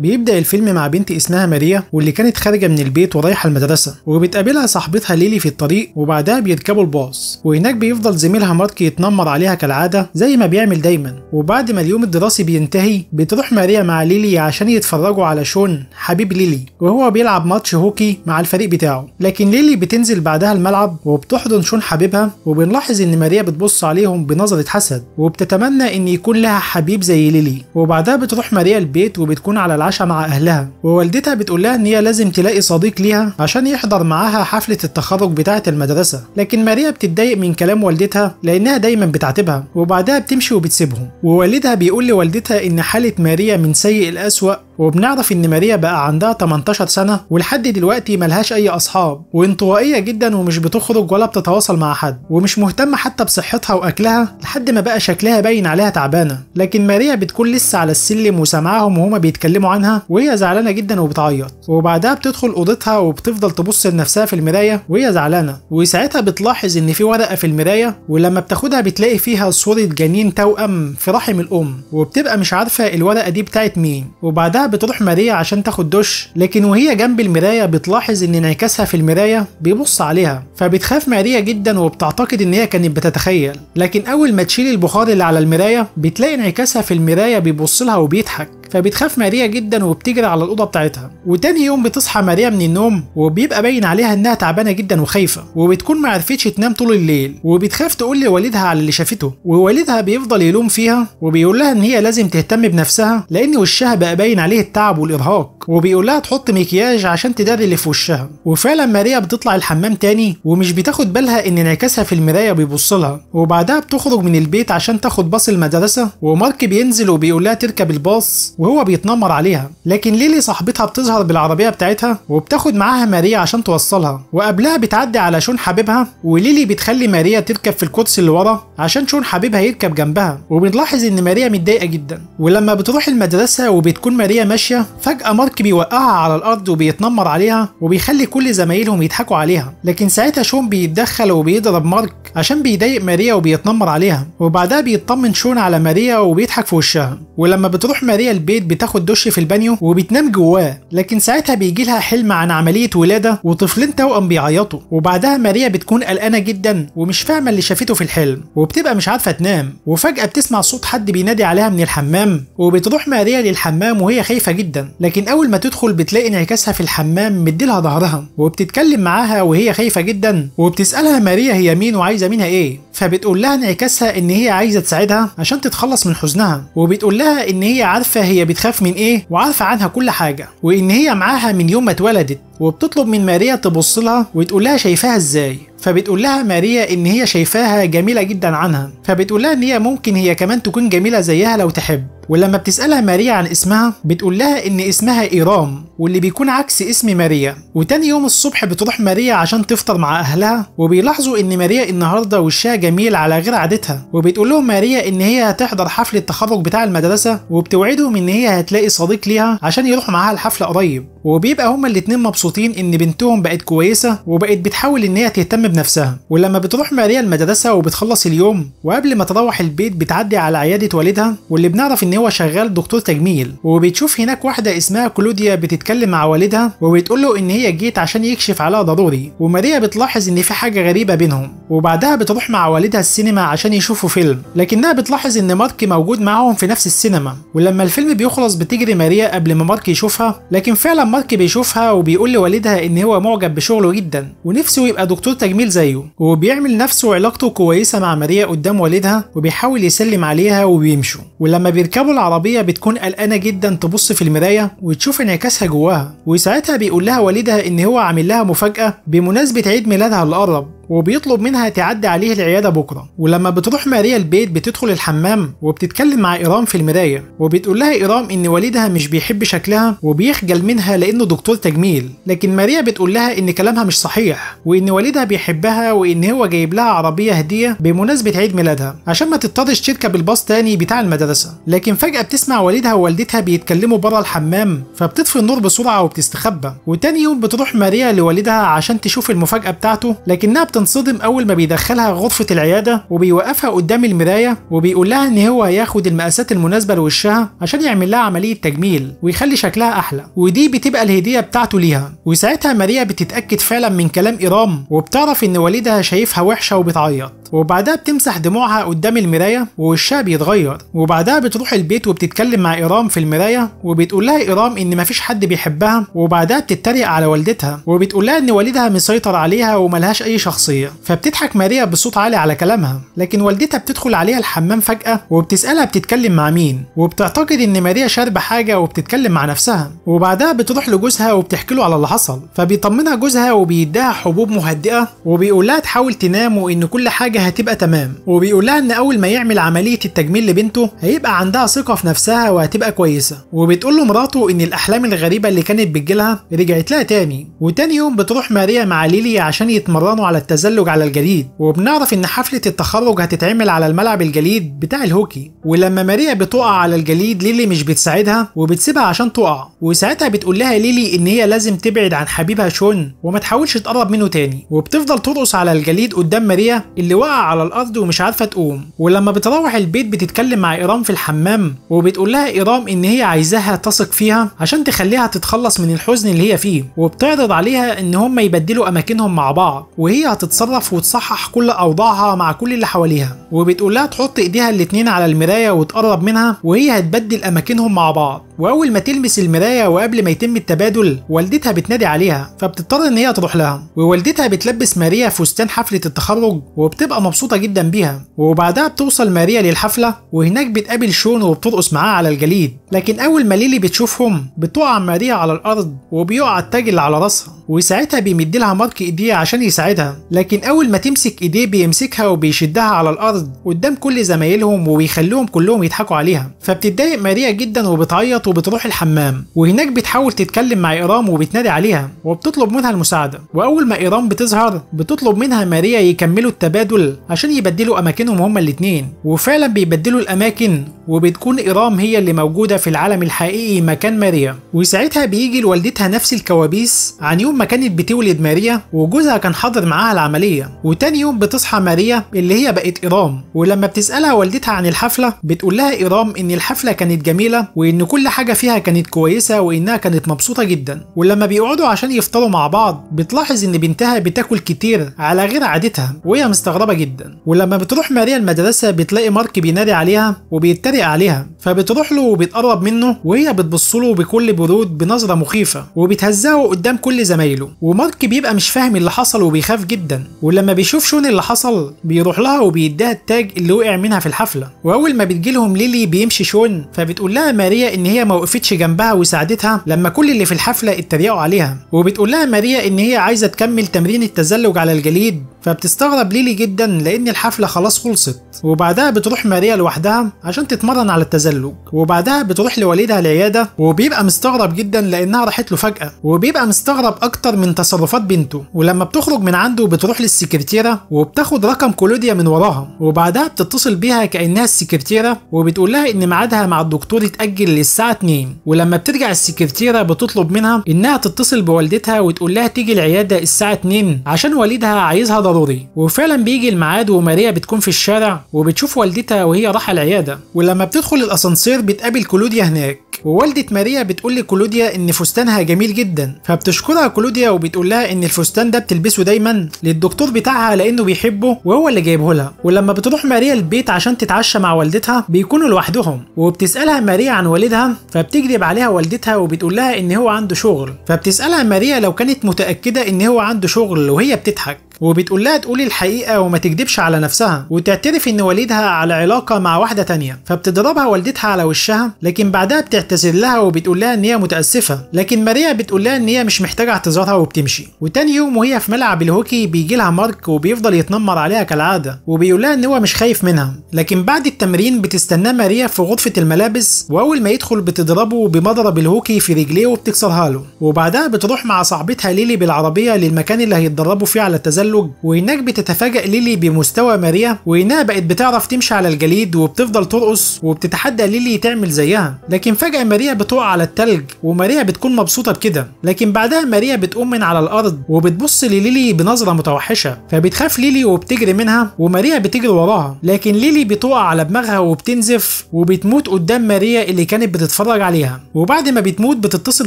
بيبدأ الفيلم مع بنت اسمها ماريا واللي كانت خارجة من البيت ورايحة المدرسة، وبتقابلها صاحبتها ليلي في الطريق، وبعدها بيركبوا الباص، وهناك بيفضل زميلها مارك يتنمر عليها كالعادة زي ما بيعمل دايما. وبعد ما اليوم الدراسي بينتهي بتروح ماريا مع ليلي عشان يتفرجوا على شون حبيب ليلي وهو بيلعب ماتش هوكي مع الفريق بتاعه، لكن ليلي بتنزل بعدها الملعب وبتحضن شون حبيبها، وبنلاحظ ان ماريا بتبص عليهم بنظرة حسد وبتتمنى ان يكون لها حبيب زي ليلي. وبعدها بتروح ماريا البيت وبتكون على العشاء مع اهلها، ووالدتها بتقول لها ان هي لازم تلاقي صديق ليها عشان يحضر معاها حفلة التخرج بتاعة المدرسة، لكن ماريا بتتضايق من كلام والدتها لانها دايما بتعاتبها، وبعدها بتمشي وبتسيبهم. ووالدها بيقول لوالدتها ان حالة ماريا من سيء الأسوأ، وبنعرف ان ماريا بقى عندها 18 سنة ولحد دلوقتي ملهاش اي اصحاب وانطوائية جدا ومش بتخرج ولا بتتواصل مع حد ومش مهتمة حتى بصحتها واكلها، لحد ما بقى شكلها باين عليها تعبانة. لكن ماريا بتكون لسه على السلم وسامعاهم وهما بيتكلموا عنها وهي زعلانة جدا وبتعيط. وبعدها بتدخل اوضتها وبتفضل تبص لنفسها في المراية وهي زعلانة، وساعتها بتلاحظ ان في ورقة في المراية، ولما بتاخدها بتلاقي فيها صورة جنين توأم في رحم الام، وبتبقى مش عارفة الورقة دي بتاعت مين. وبعدها بتروح ماريا عشان تاخد دش، لكن وهي جنب المرايه بتلاحظ ان انعكاسها في المرايه بيبص عليها، فبتخاف ماريا جدا وبتعتقد ان هي كانت بتتخيل. لكن اول ما تشيل البخار اللي على المرايه بتلاقي انعكاسها في المرايه بيبص لها وبيضحك، فبتخاف ماريا جدا وبتجري على الاوضه بتاعتها. وتاني يوم بتصحى ماريا من النوم وبيبقى باين عليها انها تعبانه جدا وخايفه، وبتكون ما عرفتش تنام طول الليل، وبتخاف تقول لوالدها على اللي شافته، ووالدها بيفضل يلوم فيها وبيقول لها ان هي لازم تهتم بنفسها لان وشها بقى باين عليه التعب والارهاق، وبيقول لها تحط مكياج عشان تداري اللي في وشها. وفعلا ماريا بتطلع الحمام تاني ومش بتاخد بالها ان انعكاسها في المرايه بيبص لها، وبعدها بتخرج من البيت عشان تاخد باص المدرسه، ومارك بينزل وبيقول لها تركب الباص وهو بيتنمر عليها، لكن ليلي صاحبتها بتظهر بالعربيه بتاعتها وبتاخد معاها ماريا عشان توصلها، وقبلها بتعدي على شون حبيبها، وليلي بتخلي ماريا تركب في الكرسي اللي ورا عشان شون حبيبها يركب جنبها. وبنلاحظ ان ماريا متضايقه جدا، ولما بتروح المدرسه وبتكون ماريا ماشيه فجاه مارك بيوقعها على الارض وبيتنمر عليها وبيخلي كل زمايلهم يضحكوا عليها، لكن ساعتها شون بيتدخل وبيضرب مارك عشان بيضايق ماريا وبيتنمر عليها. وبعدها بيطمن شون على ماريا وبيضحك في وشها. ولما بتروح ماريا البيت بتاخد دش في البانيو وبتنام جواه، لكن ساعتها بيجي لها حلم عن عمليه ولاده وطفلين توأم بيعيطوا. وبعدها ماريا بتكون قلقانه جدا ومش فاهمه اللي شافته في الحلم وبتبقى مش عارفه تنام، وفجاه بتسمع صوت حد بينادي عليها من الحمام، وبتروح ماريا للحمام وهي خايفه جدا، لكن اول ما تدخل بتلاقي انعكاسها في الحمام مديلها ظهرها وبتتكلم معاها وهي خايفه جدا، وبتسالها ماريا هي مين وعايزه منها ايه، فبتقول لها انعكاسها ان هي عايزه تساعدها عشان تتخلص من حزنها، وبتقول لها ان هي عارفه هي بتخاف من ايه وعارفه عنها كل حاجه وان هي معاها من يوم ما اتولدت. وبتطلب من ماريا تبص لها وتقول لها شايفاها ازاي، فبتقول لها ماريا ان هي شايفاها جميله جدا عنها، فبتقول لها ان هي ممكن هي كمان تكون جميله زيها لو تحب. ولما بتسالها ماريا عن اسمها بتقول لها ان اسمها ايرام واللي بيكون عكس اسم ماريا. وتاني يوم الصبح بتروح ماريا عشان تفطر مع اهلها، وبيلاحظوا ان ماريا النهارده وشها جميل على غير عادتها، وبتقول لهم ماريا ان هي هتحضر حفله التخرج بتاع المدرسه، وبتوعدهم ان هي هتلاقي صديق ليها عشان يروحوا معاها الحفله قريب. وبيبقى هما الاتنين مبسوطين ان بنتهم بقت كويسه وبقت بتحاول ان هي تهتم بنفسها. ولما بتروح ماريا المدرسه وبتخلص اليوم وقبل ما تروح البيت بتعدي على عياده والدها واللي بنعرف ان هو شغال دكتور تجميل، وبتشوف هناك واحده اسمها كلوديا بتتكلم مع والدها وبتقول له ان هي جيت عشان يكشف عليها ضروري، وماريا بتلاحظ ان في حاجه غريبه بينهم. وبعدها بتروح مع والدها السينما عشان يشوفوا فيلم، لكنها بتلاحظ ان مارك موجود معاهم في نفس السينما. ولما الفيلم بيخلص بتجري ماريا قبل ما مارك يشوفها، لكن فعلا مارك بيشوفها وبيقول لوالدها ان هو معجب بشغله جدا ونفسه يبقى دكتور تجميل زيه، وبيعمل نفسه علاقته كويسه مع ماريا قدام والدها وبيحاول يسلم عليها وبيمشوا. ولما بيركبوا العربيه بتكون قلقانه جدا تبص في المرايه وتشوف انعكاسها جواها، وساعتها بيقول لها والدها ان هو عامل لها مفاجاه بمناسبه عيد ميلادها اللي قرب، وبيطلب منها تعدي عليه العياده بكره. ولما بتروح ماريا البيت بتدخل الحمام وبتتكلم مع ايرام في المرايه، وبتقول لها ايرام ان والدها مش بيحب شكلها وبيخجل منها لانه دكتور تجميل، لكن ماريا بتقول لها ان كلامها مش صحيح وان والدها بيحبها وان هو جايب لها عربيه هديه بمناسبه عيد ميلادها عشان ما تضطرش تركب الباص تاني بتاع المدرسه. لكن فجاه بتسمع والدها ووالدتها بيتكلموا بره الحمام، فبتطفي النور بسرعه وبتستخبى. وتاني يوم بتروح ماريا لوالدها عشان تشوف المفاجاه بتاعته، لكنها بتنصدم اول ما بيدخلها غرفه العياده وبيوقفها قدام المرايه وبيقول لها ان هو هياخد المقاسات المناسبه لوشها عشان يعمل لها عمليه تجميل ويخلي شكلها احلى، ودي بتبقى الهديه بتاعته ليها. وساعتها ماريا بتتاكد فعلا من كلام ايرام وبتعرف ان والدها شايفها وحشه وبتعيط، وبعدها بتمسح دموعها قدام المرايه ووشها بيتغير. وبعدها بتروح البيت وبتتكلم مع ايرام في المرايه وبتقول لها ايرام ان مفيش حد بيحبها، وبعدها بتتريق على والدتها وبتقول لها ان والدها مسيطر عليها وملهاش اي شخصيه. فبتضحك ماريا بصوت عالي على كلامها، لكن والدتها بتدخل عليها الحمام فجاه وبتسالها بتتكلم مع مين، وبتعتقد ان ماريا شاربه حاجه وبتتكلم مع نفسها. وبعدها بتروح لجوزها وبتحكي له على اللي حصل، فبيطمنها جوزها وبيديها حبوب مهدئه وبيقول لها تحاول تنام وان كل حاجه هتبقى تمام، وبيقول لها ان اول ما يعمل عمليه التجميل لبنته هيبقى عندها ثقه في نفسها وهتبقى كويسه. وبتقول له مراته ان الاحلام الغريبه اللي كانت بتجيلها رجعت لها تاني. وتاني يوم بتروح ماريا مع ليلي عشان يتمرنوا على التزلج على الجليد، وبنعرف ان حفله التخرج هتتعمل على الملعب الجليد بتاع الهوكي. ولما ماريا بتقع على الجليد ليلي مش بتساعدها وبتسيبها عشان تقع، وساعتها بتقول لها ليلي ان هي لازم تبعد عن حبيبها شون وما تحاولش تقرب منه تاني، وبتفضل ترقص على الجليد قدام ماريا اللي وقع على الارض ومش عارفه تقوم. ولما بتروح البيت بتتكلم مع ايرام في الحمام وبتقول لها ايرام ان هي عايزاها تثق فيها عشان تخليها تتخلص من الحزن اللي هي فيه، وبتعرض عليها ان هم يبدلوا اماكنهم مع بعض وهي هتتصرف وتصحح كل اوضاعها مع كل اللي حواليها. وبتقول لها تحط ايديها الاتنين على المرايه وتقرب منها وهي هتبدل اماكنهم مع بعض. واول ما تلمس المرايه وقبل ما يتم التبادل والدتها بتنادي عليها، فبتضطر ان هي تروح لها. ووالدتها بتلبس ماريا فستان حفله التخرج وبتبقى مبسوطه جدا بيها. وبعدها بتوصل ماريا للحفله وهناك بتقابل شون وبترقص معاه على الجليد، لكن اول ما ليلي بتشوفهم بتقع ماريا على الارض وبيقع التاج اللي على راسها. وساعتها بيمد لها مارك ايديه عشان يساعدها، لكن اول ما تمسك ايديه بيمسكها وبيشدها على الارض قدام كل زمايلهم وبيخليهم كلهم يضحكوا عليها. فبتتضايق ماريا جدا وبتعيط وبتروح الحمام، وهناك بتحاول تتكلم مع ايرام وبتنادي عليها وبتطلب منها المساعده. واول ما ايرام بتظهر بتطلب منها ماريا يكملوا التبادل عشان يبدلوا اماكنهم هما الاثنين، وفعلا بيبدلوا الاماكن وبتكون ايرام هي اللي موجوده في العالم الحقيقي مكان ماريا. وساعتها بيجي لوالدتها نفس الكوابيس عن يوم ما كانت بتولد ماريا وجوزها كان حاضر معاها العمليه. وتاني يوم بتصحى ماريا اللي هي بقت ايرام، ولما بتسالها والدتها عن الحفله بتقول لها ايرام ان الحفله كانت جميله وان كل حاجه فيها كانت كويسه وانها كانت مبسوطه جدا. ولما بيقعدوا عشان يفطروا مع بعض بتلاحظ ان بنتها بتاكل كتير على غير عادتها وهي مستغربه جدا. ولما بتروح ماريا المدرسه بتلاقي مارك بينادي عليها وبيتريق عليها، فبتروح له وبتقرب منه وهي بتبص له بكل برود بنظره مخيفه وبتهزاه قدام كل زمايله. ومارك بيبقى مش فاهم اللي حصل وبيخاف جدا، ولما بيشوف شون اللي حصل بيروح لها وبيديها التاج اللي وقع منها في الحفله. واول ما بتجيلهم ليلي بيمشي شون، فبتقول لها ماريا ان هي ما وقفتش جنبها وساعدتها لما كل اللي في الحفله اتريقوا عليها، وبتقول لها ماريا ان هي عايزه تكمل تمرين التزلج على الجليد. فبتستغرب ليلي جدا لان الحفله خلاص خلصت. وبعدها بتروح ماريا لوحدها عشان تتمرن على التزلج، وبعدها بتروح لوالدها العياده وبيبقى مستغرب جدا لانها راحت له فجاه، وبيبقى مستغرب اكتر من تصرفات بنته. ولما بتخرج من عنده بتروح للسكرتيره وبتاخد رقم كلوديا من وراها، وبعدها بتتصل بيها كانها السكرتيره وبتقول لها ان ميعادها مع الدكتور اتاجل للساعه 2. ولما بترجع السكرتيره بتطلب منها انها تتصل بوالدتها وتقول لها تيجي العياده الساعه 2 عشان والدها عايزها ضروري. وفعلا بيجي الميعاد وماريا بتكون في الشارع وبتشوف والدتها وهي رايحه العياده. ولما بتدخل الاسانسير بتقابل كلوديا هناك، ووالدة ماريا بتقول لكلوديا ان فستانها جميل جدا، فبتشكرها كلوديا وبتقول لها ان الفستان ده بتلبسه دايما للدكتور بتاعها لانه بيحبه وهو اللي جايبه لها. ولما بتروح ماريا البيت عشان تتعشى مع والدتها بيكونوا لوحدهم، وبتسالها ماريا عن والدها، فبتكذب عليها والدتها وبتقول لها ان هو عنده شغل. فبتسالها ماريا لو كانت متاكده ان هو عنده شغل وهي بتضحك، وبتقول لها تقولي الحقيقه وما تكدبش على نفسها، وتعترف ان والدها على علاقه مع واحده تانية. فبتضربها والدتها على وشها، لكن بعدها بتعتذر لها وبتقول لها ان هي متاسفه، لكن ماريا بتقول لها ان هي مش محتاجه اعتذارها وبتمشي. وتاني يوم وهي في ملعب الهوكي بيجي لها مارك وبيفضل يتنمر عليها كالعاده، وبيقول لها ان هو مش خايف منها. لكن بعد التمرين بتستناه ماريا في غرفه الملابس، واول ما يدخل بتضربه بمضرب الهوكي في رجليه وبتكسرها له. وبعدها بتروح مع صاحبتها ليلي بالعربيه للمكان اللي هيتدربوا فيه على التزلج التلج، وهناك بتتفاجأ ليلي بمستوى ماريا وإنها بقت بتعرف تمشي على الجليد وبتفضل ترقص وبتتحدى ليلي تعمل زيها، لكن فجأة ماريا بتقع على التلج وماريا بتكون مبسوطة بكده، لكن بعدها ماريا بتقوم من على الأرض وبتبص لليلي بنظرة متوحشة، فبتخاف ليلي وبتجري منها وماريا بتجري وراها، لكن ليلي بتقع على دماغها وبتنزف وبتموت قدام ماريا اللي كانت بتتفرج عليها، وبعد ما بتموت بتتصل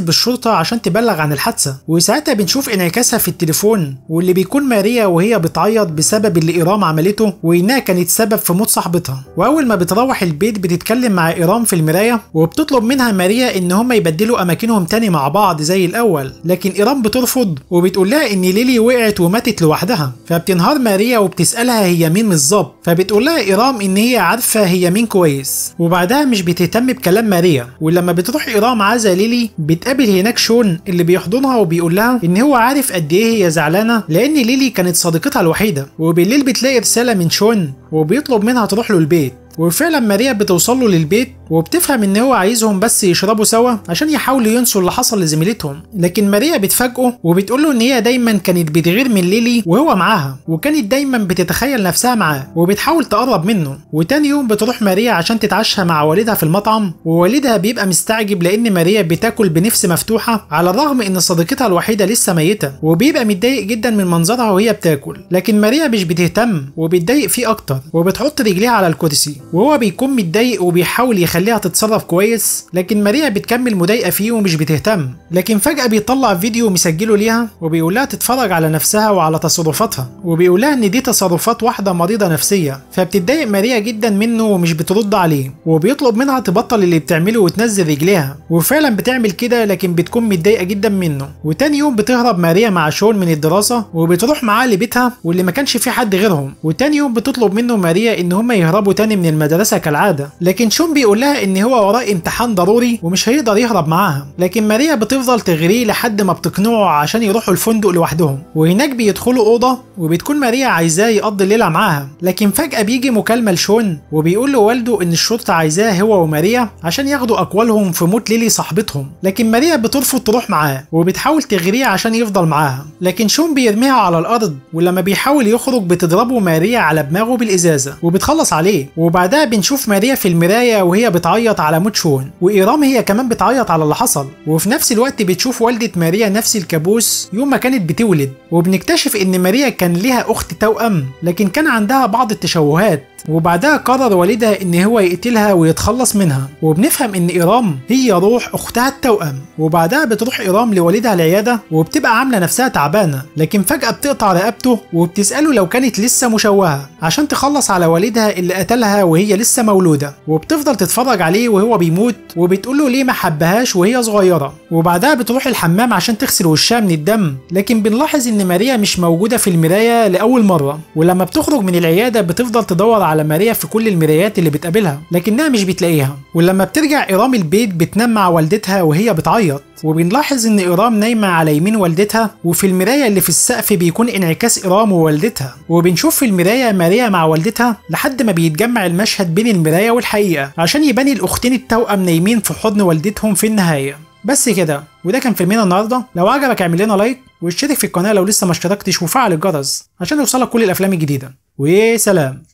بالشرطة عشان تبلغ عن الحادثة، وساعتها بنشوف انعكاسها في التليفون واللي بيكون ماريا وهي بتعيط بسبب اللي ايرام عملته وانها كانت سبب في موت صاحبتها، واول ما بتروح البيت بتتكلم مع ايرام في المراية وبتطلب منها ماريا ان هما يبدلوا اماكنهم تاني مع بعض زي الاول، لكن ايرام بترفض وبتقول لها ان ليلي وقعت وماتت لوحدها، فبتنهار ماريا وبتسألها هي مين بالظبط، فبتقول لها ايرام ان هي عارفة هي مين كويس، وبعدها مش بتهتم بكلام ماريا، ولما بتروح ايرام عزا ليلي بتقابل هناك شون اللي بيحضنها وبيقول لها ان هو عارف قد ايه هي زعلانة لان ليلي كانت صديقتها الوحيدة، وبالليل بتلاقي رسالة من شون وبيطلب منها تروح له البيت، وفعلا ماريا بتوصل له للبيت وبتفهم ان هو عايزهم بس يشربوا سوا عشان يحاولوا ينسوا اللي حصل لزميلتهم، لكن ماريا بتفاجئه وبتقول له ان هي دايما كانت بتغير من ليلي وهو معاها، وكانت دايما بتتخيل نفسها معاه وبتحاول تقرب منه، وتاني يوم بتروح ماريا عشان تتعشى مع والدها في المطعم، ووالدها بيبقى مستعجب لان ماريا بتاكل بنفس مفتوحه على الرغم ان صديقتها الوحيده لسه ميته، وبيبقى متضايق جدا من منظرها وهي بتاكل، لكن ماريا مش بتهتم وبتضايق فيه اكتر وبتحط رجليها على الكرسي، وهو بيكون متضايق وبيحاول يخليها تتصرف كويس، لكن ماريا بتكمل مضايقه فيه ومش بتهتم، لكن فجأة بيطلع فيديو مسجله ليها وبيقول لها تتفرج على نفسها وعلى تصرفاتها، وبيقول لها ان دي تصرفات واحده مريضه نفسيه، فبتتضايق ماريا جدا منه ومش بترد عليه، وبيطلب منها تبطل اللي بتعمله وتنزل رجليها، وفعلا بتعمل كده لكن بتكون متضايقه جدا منه، وتاني يوم بتهرب ماريا مع شون من الدراسه وبتروح معاه لبيتها واللي ما كانش فيه حد غيرهم، وتاني يوم بتطلب منه ماريا ان هم يهربوا تاني من المدرسه كالعاده، لكن شون بيقول لها ان هو وراه امتحان ضروري ومش هيقدر يهرب معاها، لكن ماريا بتفضل تغريه لحد ما بتقنعه عشان يروحوا الفندق لوحدهم، وهناك بيدخلوا اوضه وبتكون ماريا عايزاه يقضي الليله معاها، لكن فجاه بيجي مكالمه لشون وبيقول لوالده ان الشرطه عايزاه هو وماريا عشان ياخدوا اقوالهم في موت ليلي صاحبتهم، لكن ماريا بترفض تروح معاه وبتحاول تغريه عشان يفضل معاها، لكن شون بيرميها على الارض، ولما بيحاول يخرج بتضربه ماريا على دماغه بالازازه وبتخلص عليه، وبعدها بنشوف ماريا في المرايه وهي بتعيط على موت شون، وايرام هي كمان بتعيط على اللي حصل، وفي نفس الوقت بتشوف والده ماريا نفس الكابوس يوم ما كانت بتولد، وبنكتشف ان ماريا كان ليها اخت توأم لكن كان عندها بعض التشوهات، وبعدها قرر والدها ان هو يقتلها ويتخلص منها، وبنفهم ان ايرام هي روح اختها التوأم، وبعدها بتروح ايرام لوالدها العياده وبتبقى عامله نفسها تعبانه، لكن فجأه بتقطع رقبته وبتسأله لو كانت لسه مشوهه عشان تخلص على والدها اللي قتلها وهي لسه مولوده، وبتفضل تتفرج عليه وهو بيموت وبتقول له ليه ما حبهاش وهي صغيره، وبعدها بتروح الحمام عشان تغسل وشها من الدم، لكن بنلاحظ ان ماريا مش موجوده في المرايه لاول مره، ولما بتخرج من العياده بتفضل تدور على ماريا في كل المرايات اللي بتقابلها لكنها مش بتلاقيها، ولما بترجع ايرام البيت بتنام مع والدتها وهي بتعيط، وبنلاحظ ان ايرام نايمه على يمين والدتها، وفي المرايه اللي في السقف بيكون انعكاس ايرام ووالدتها، وبنشوف في المرايه ماريا مع والدتها لحد ما بيتجمع المشهد بين المرايه والحقيقه عشان يبني الاختين التوأم نايمين في حضن والدتهم في النهايه. بس كده، وده كان فيلمنا النهارده، لو عجبك اعمل لنا لايك واشترك في القناه لو لسه ما اشتركتش وفعل الجرس عشان يوصلك كل الافلام الجديده، وسلام.